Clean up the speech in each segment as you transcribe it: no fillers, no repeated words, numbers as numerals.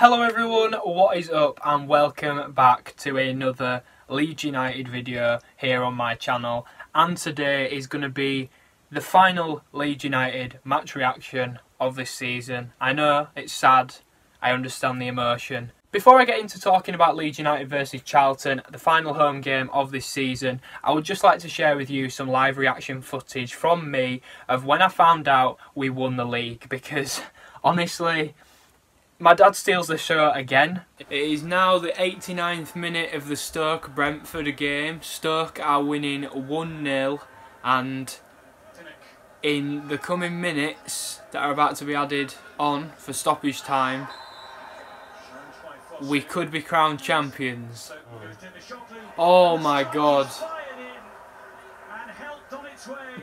Hello everyone, what is up and welcome back to another Leeds United video here on my channel. And today is going to be the final Leeds United match reaction of this season. I know it's sad, I understand the emotion. Before I get into talking about Leeds United versus Charlton, the final home game of this season, I would just like to share with you some live reaction footage from me of when I found out we won the league, because honestly, my dad steals the show again. It is now the 89th minute of the Stoke-Brentford game. Stoke are winning 1-0, and in the coming minutes that are about to be added on for stoppage time, we could be crowned champions. Oh my God.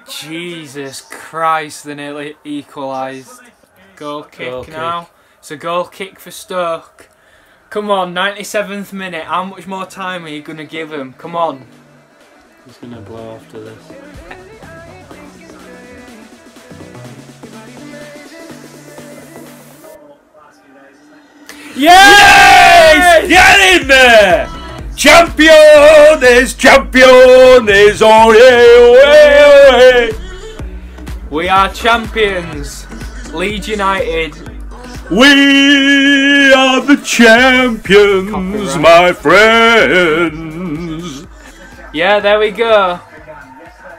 Jesus Christ, they nearly equalised. Goal kick now. It's a goal kick for Stoke. Come on, 97th minute. How much more time are you going to give him? Come on. He's going to blow after this. Yes! Get in there! Champions, ole, ole. We are champions. Leeds United. We are the champions, copyright, my friends. Yeah, there we go.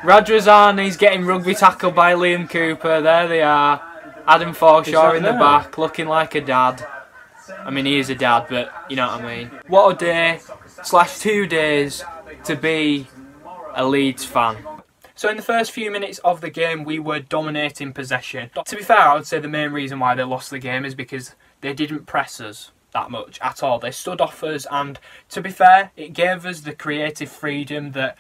Radrazani's getting rugby tackled by Liam Cooper. There they are. Adam Forshaw in the back, looking like a dad. I mean, he is a dad, but you know what I mean. What a day / 2 days to be a Leeds fan. So in the first few minutes of the game, we were dominating possession. To be fair, I would say the main reason why they lost the game is because they didn't press us that much at all. They stood off us, and to be fair, it gave us the creative freedom that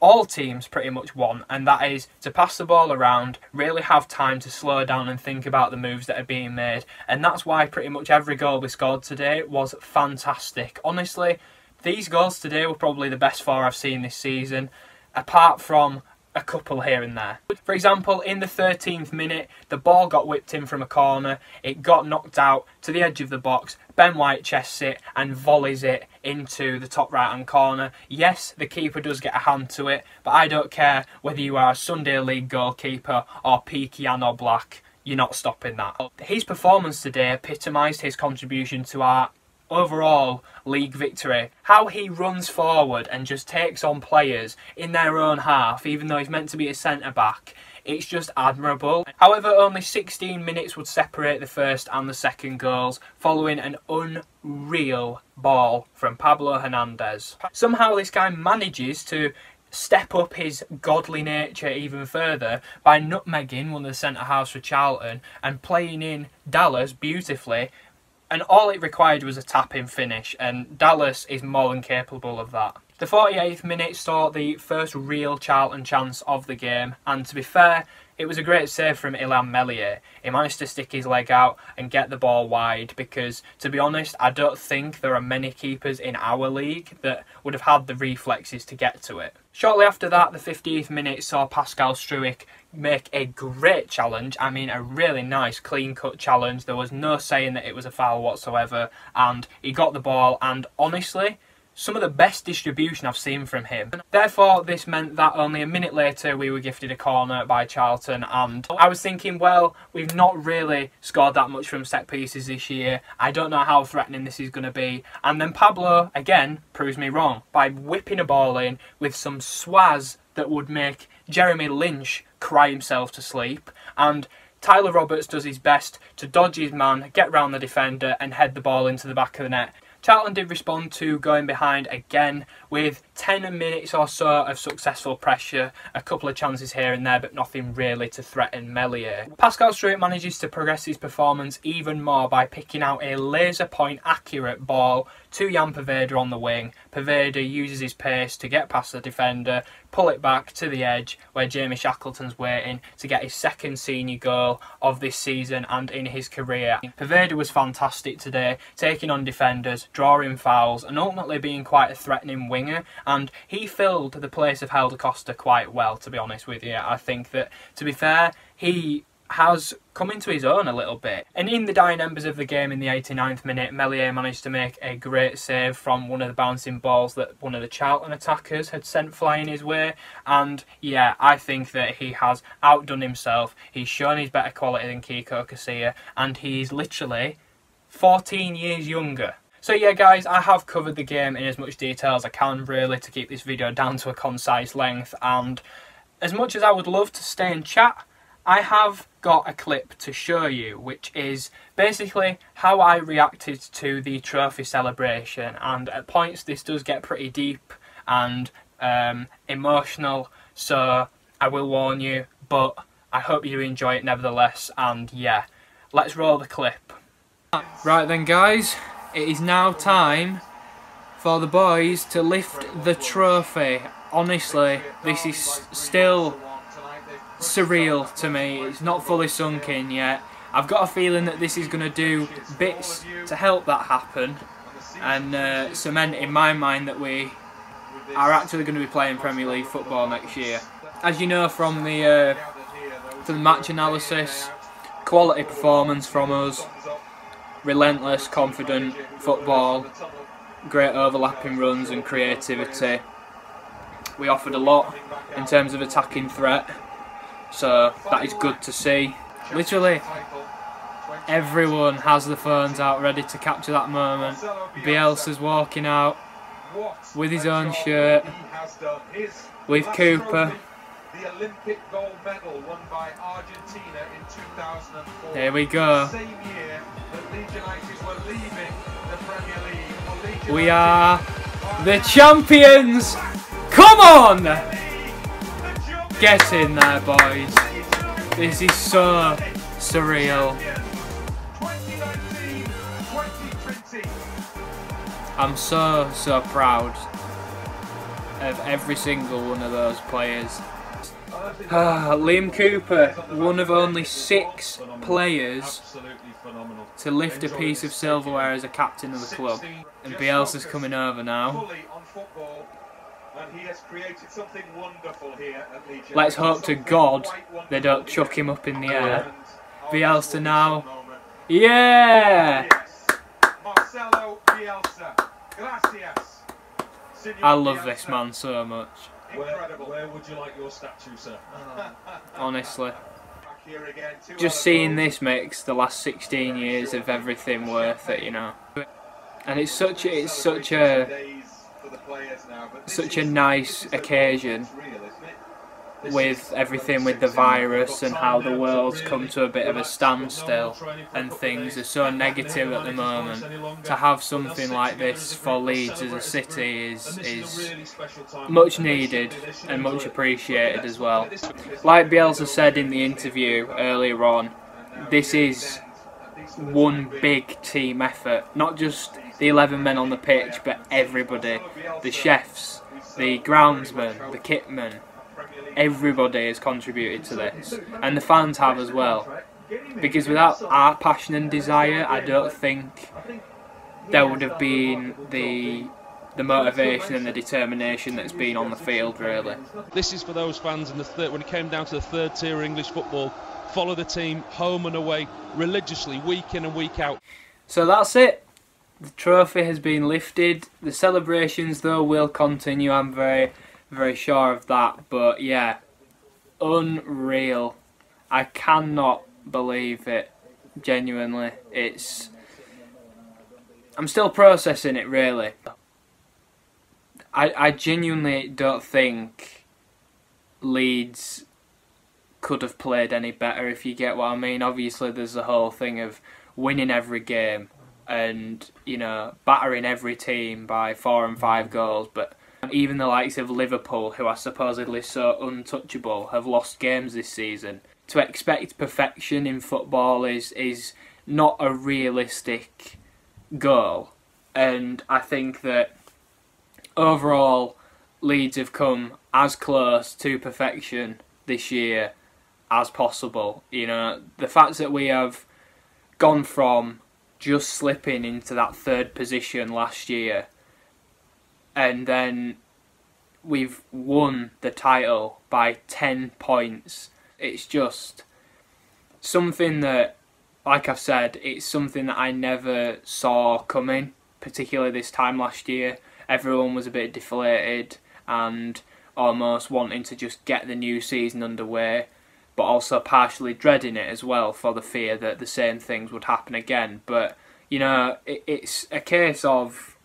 all teams pretty much want, and that is to pass the ball around, really have time to slow down and think about the moves that are being made. And that's why pretty much every goal we scored today was fantastic. Honestly, these goals today were probably the best four I've seen this season, apart from a couple here and there. For example, in the 13th minute, the ball got whipped in from a corner, it got knocked out to the edge of the box, Ben White chests it and volleys it into the top right hand corner. Yes, the keeper does get a hand to it, but I don't care whether you are a Sunday League goalkeeper or Pekiano Black, you're not stopping that. His performance today epitomised his contribution to our overall league victory. How he runs forward and just takes on players in their own half, even though he's meant to be a centre-back, it's just admirable. However, only 16 minutes would separate the first and the second goals, following an unreal ball from Pablo Hernandez. Somehow this guy manages to step up his godly nature even further by nutmegging one of the centre-halves for Charlton and playing in Dallas beautifully. And all it required was a tap-in finish, and Dallas is more than capable of that. The 48th minute saw the first real Charlton chance of the game, and to be fair, it was a great save from Illan Meslier. He managed to stick his leg out and get the ball wide, because, to be honest, I don't think there are many keepers in our league that would have had the reflexes to get to it. Shortly after that, the 50th minute saw Pascal Struijk make a great challenge. I mean, a really nice, clean-cut challenge. There was no saying that it was a foul whatsoever, and he got the ball, and honestly, some of the best distribution I've seen from him. Therefore, this meant that only a minute later we were gifted a corner by Charlton, and I was thinking, well, we've not really scored that much from set pieces this year. I don't know how threatening this is going to be. And then Pablo, again, proves me wrong by whipping a ball in with some swaz that would make Jeremy Lynch cry himself to sleep, and Tyler Roberts does his best to dodge his man, get round the defender and head the ball into the back of the net. Charlton did respond to going behind again with 10 minutes or so of successful pressure, a couple of chances here and there, but nothing really to threaten Meslier. Pascal Struijk manages to progress his performance even more by picking out a laser point accurate ball to Ian Poveda on the wing. Poveda uses his pace to get past the defender, pull it back to the edge where Jamie Shackleton's waiting to get his second senior goal of this season and in his career. Poveda was fantastic today, taking on defenders, drawing fouls and ultimately being quite a threatening winger, and he filled the place of Helder Costa quite well, to be honest with you. I think that, to be fair, he has come into his own a little bit. And in the dying embers of the game in the 89th minute, Meslier managed to make a great save from one of the bouncing balls that one of the Charlton attackers had sent flying his way. And yeah, I think that he has outdone himself. He's shown his better quality than Kiko Casilla, and he's literally 14 years younger. So yeah guys, I have covered the game in as much detail as I can really to keep this video down to a concise length, and as much as I would love to stay and chat, I have got a clip to show you, which is basically how I reacted to the trophy celebration. And at points this does get pretty deep and emotional, so I will warn you, but I hope you enjoy it nevertheless. And yeah, let's roll the clip. Right then guys, it is now time for the boys to lift the trophy. Honestly, this is still surreal to me. It's not fully sunk in yet. I've got a feeling that this is going to do bits to help that happen and cement in my mind that we are actually going to be playing Premier League football next year. As you know from the match analysis, quality performance from us, relentless, confident football, great overlapping runs and creativity. We offered a lot in terms of attacking threat, so that is good to see. Literally everyone has the phones out ready to capture that moment. Bielsa's walking out with his own shirt, with Cooper. The Olympic gold medal won by Argentina in 2004. There we go. Same year that Leeds United were leaving the Premier League. We are the champions! Come on! Get in there, boys. This is so surreal. I'm so proud of every single one of those players. Liam Cooper, one of only 6 players to lift a piece of silverware as a captain of the club. And Bielsa's coming over now. Let's hope to God they don't chuck him up in the air. Bielsa now. Yeah! Marcelo Bielsa. Gracias. I love this man so much. Where would you like your statue, sir? Honestly. Just seeing this makes the last 16 years of everything worth it, you know. And it's such a nice occasion with everything, with the virus and how the world's come to a bit of a standstill and things are so negative at the moment. To have something like this for Leeds as a city is much needed and much appreciated as well. Like Bielsa said in the interview earlier on, this is one big team effort. Not just the 11 men on the pitch, but everybody. The chefs, the groundsmen, the kitmen. Everybody has contributed to this, and the fans have as well, because without our passion and desire, I don't think there would have been the motivation and the determination that's been on the field, really. This is for those fans in the third, when it came down to the third tier of English football, follow the team home and away, religiously, week in and week out. So that's it. The trophy has been lifted. The celebrations, though, will continue. I'm very sure of that, but yeah, unreal. I cannot believe it, genuinely. I'm still processing it, really. I genuinely don't think Leeds could have played any better, if you get what I mean. Obviously there's the whole thing of winning every game and, you know, battering every team by 4 and 5 goals, but even the likes of Liverpool, who are supposedly so untouchable, have lost games this season. To expect perfection in football is not a realistic goal. And I think that overall, Leeds have come as close to perfection this year as possible. You know, the fact that we have gone from just slipping into that third position last year, and then we've won the title by 10 points. It's just something that, like I've said, it's something that I never saw coming, particularly this time last year. Everyone was a bit deflated and almost wanting to just get the new season underway, but also partially dreading it as well for the fear that the same things would happen again. But, you know, it's a case of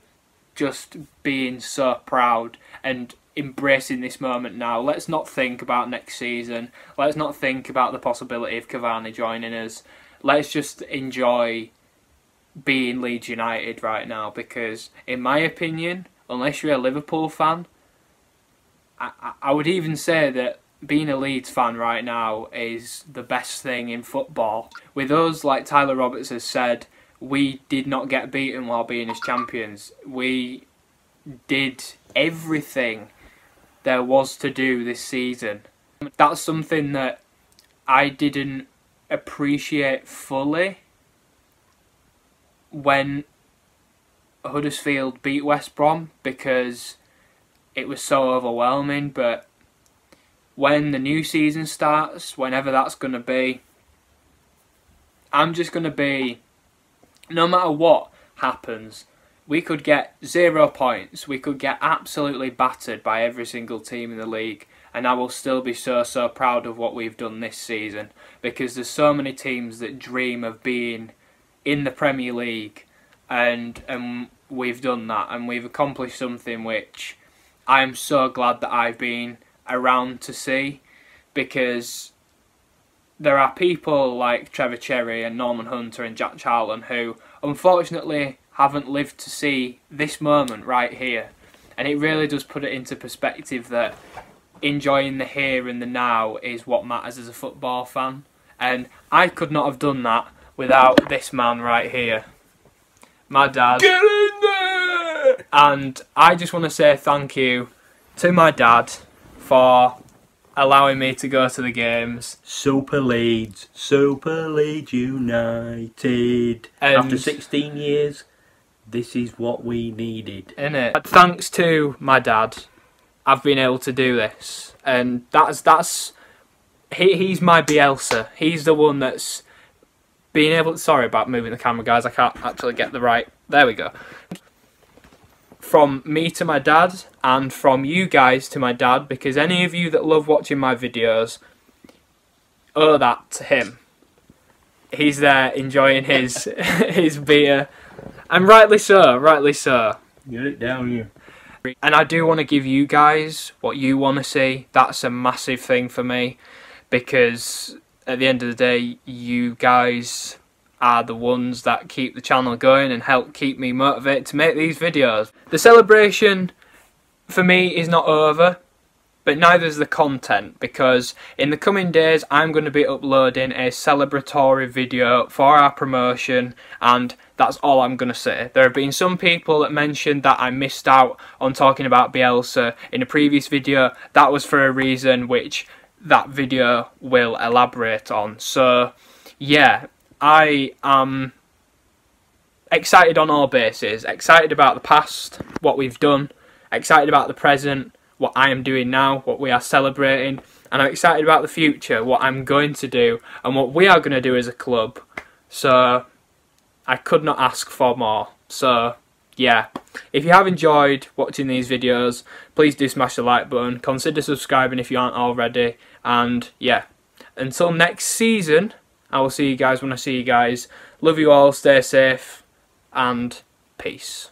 just being so proud and embracing this moment now. Let's not think about next season. Let's not think about the possibility of Cavani joining us. Let's just enjoy being Leeds United right now, because in my opinion, unless you're a Liverpool fan, I would even say that being a Leeds fan right now is the best thing in football. With us, like Tyler Roberts has said, we did not get beaten while being as champions. We did everything there was to do this season. That's something that I didn't appreciate fully when Huddersfield beat West Brom, because it was so overwhelming. But when the new season starts, whenever that's going to be, I'm just going to be, no matter what happens, we could get 0 points, we could get absolutely battered by every single team in the league, and I will still be so proud of what we've done this season, because there's so many teams that dream of being in the Premier League, and we've done that, and we've accomplished something which I'm so glad that I've been around to see, because there are people like Trevor Cherry and Norman Hunter and Jack Charlton who unfortunately haven't lived to see this moment right here, and it really does put it into perspective that enjoying the here and the now is what matters as a football fan. And I could not have done that without this man right here, my dad. Get in there! And I just want to say thank you to my dad for allowing me to go to the games. Super Leeds United. And after 16 years, this is what we needed, innit? But thanks to my dad, I've been able to do this, and he's my Bielsa. He's the one that's been able to, sorry about moving the camera, guys, I can't actually get the right, there we go. From me to my dad, and from you guys to my dad, because any of you that love watching my videos owe that to him. He's there enjoying his his beer, and rightly so, rightly so. Get it down here. And I do want to give you guys what you want to see. That's a massive thing for me, because at the end of the day, you guys are the ones that keep the channel going and help keep me motivated to make these videos. The celebration for me is not over, but neither is the content, because in the coming days I'm going to be uploading a celebratory video for our promotion, and that's all I'm going to say. There have been some people that mentioned that I missed out on talking about Bielsa in a previous video. That was for a reason which that video will elaborate on. So yeah, I am excited on all bases. Excited about the past, what we've done. Excited about the present, what I am doing now, what we are celebrating. And I'm excited about the future, what I'm going to do and what we are going to do as a club. So I could not ask for more. So yeah, if you have enjoyed watching these videos, please do smash the like button. Consider subscribing if you aren't already. And yeah, until next season, I will see you guys when I see you guys. Love you all, stay safe, and peace.